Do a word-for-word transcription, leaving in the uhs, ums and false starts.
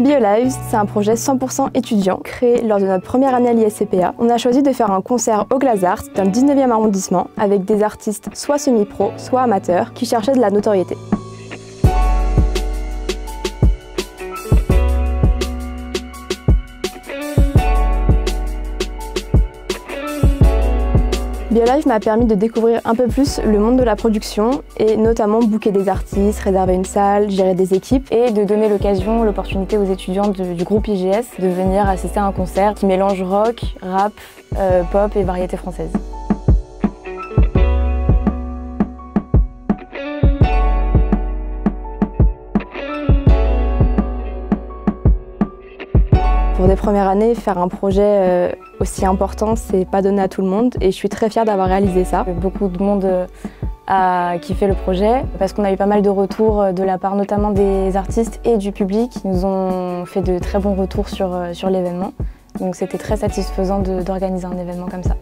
BioLives, c'est un projet cent pour cent étudiant créé lors de notre première année à l'I S C P A. On a choisi de faire un concert au Glazart dans le dix-neuvième arrondissement avec des artistes soit semi-pro, soit amateurs qui cherchaient de la notoriété. BioLive m'a permis de découvrir un peu plus le monde de la production et notamment booker des artistes, réserver une salle, gérer des équipes et de donner l'occasion, l'opportunité aux étudiants de, du groupe I G S de venir assister à un concert qui mélange rock, rap, euh, pop et variété française. Pour des premières années, faire un projet aussi important, c'est pas donné à tout le monde et je suis très fière d'avoir réalisé ça. Beaucoup de monde a kiffé le projet parce qu'on a eu pas mal de retours de la part notamment des artistes et du public qui nous ont fait de très bons retours sur, sur l'événement. Donc c'était très satisfaisant d'organiser un événement comme ça.